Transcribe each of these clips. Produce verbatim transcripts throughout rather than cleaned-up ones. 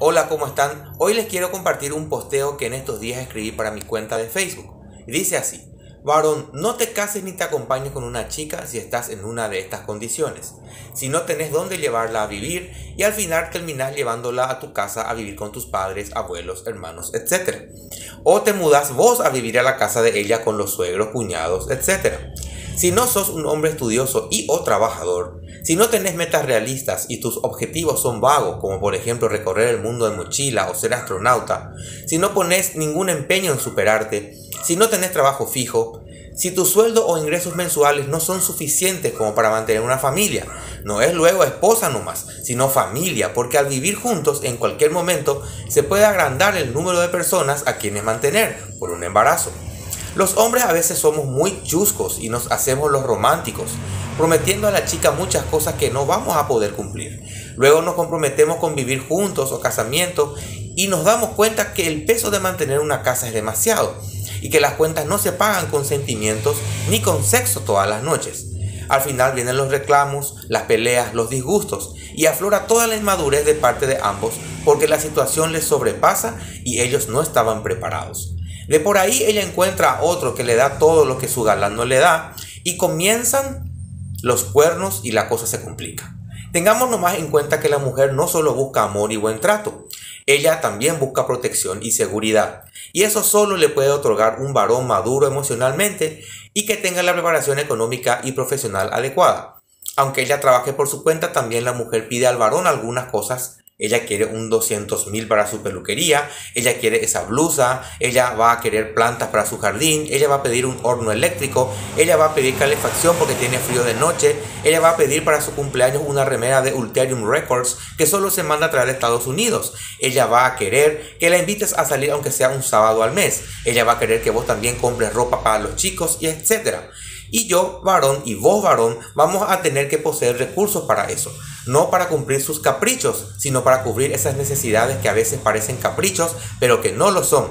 Hola, ¿cómo están? Hoy les quiero compartir un posteo que en estos días escribí para mi cuenta de Facebook. Dice así: varón, no te cases ni te acompañes con una chica si estás en una de estas condiciones. Si no tenés dónde llevarla a vivir y al final terminás llevándola a tu casa a vivir con tus padres, abuelos, hermanos, etcétera. O te mudás vos a vivir a la casa de ella con los suegros, cuñados, etcétera. Si no sos un hombre estudioso y o trabajador, si no tenés metas realistas y tus objetivos son vagos, como por ejemplo recorrer el mundo en mochila o ser astronauta, si no pones ningún empeño en superarte, si no tenés trabajo fijo, si tu sueldo o ingresos mensuales no son suficientes como para mantener una familia, no es luego esposa nomás, sino familia, porque al vivir juntos en cualquier momento se puede agrandar el número de personas a quienes mantener por un embarazo. Los hombres a veces somos muy chuscos y nos hacemos los románticos, prometiendo a la chica muchas cosas que no vamos a poder cumplir. Luego nos comprometemos con vivir juntos o casamiento y nos damos cuenta que el peso de mantener una casa es demasiado y que las cuentas no se pagan con sentimientos ni con sexo todas las noches. Al final vienen los reclamos, las peleas, los disgustos y aflora toda la inmadurez de parte de ambos porque la situación les sobrepasa y ellos no estaban preparados. De por ahí ella encuentra a otro que le da todo lo que su galán no le da y comienzan los cuernos y la cosa se complica. Tengamos nomás en cuenta que la mujer no solo busca amor y buen trato, ella también busca protección y seguridad. Y eso solo le puede otorgar un varón maduro emocionalmente y que tenga la preparación económica y profesional adecuada. Aunque ella trabaje por su cuenta, también la mujer pide al varón algunas cosas. Ella quiere un doscientos mil para su peluquería, ella quiere esa blusa, ella va a querer plantas para su jardín, ella va a pedir un horno eléctrico, ella va a pedir calefacción porque tiene frío de noche, ella va a pedir para su cumpleaños una remera de Ulterium Records que solo se manda a traer de Estados Unidos, ella va a querer que la invites a salir aunque sea un sábado al mes, ella va a querer que vos también compres ropa para los chicos, y etcétera. Y yo, varón, y vos, varón, vamos a tener que poseer recursos para eso. No para cumplir sus caprichos, sino para cubrir esas necesidades que a veces parecen caprichos, pero que no lo son.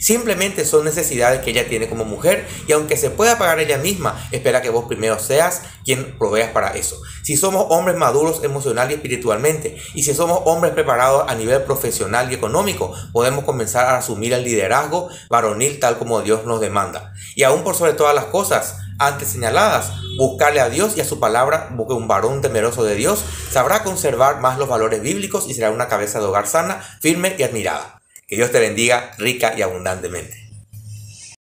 Simplemente son necesidades que ella tiene como mujer y aunque se pueda pagar ella misma, espera que vos primero seas quien proveas para eso. Si somos hombres maduros emocional y espiritualmente y si somos hombres preparados a nivel profesional y económico, podemos comenzar a asumir el liderazgo varonil tal como Dios nos demanda. Y aún por sobre todas las cosas antes señaladas, buscarle a Dios y a su palabra, porque un varón temeroso de Dios sabrá conservar más los valores bíblicos y será una cabeza de hogar sana, firme y admirada. Que Dios te bendiga rica y abundantemente.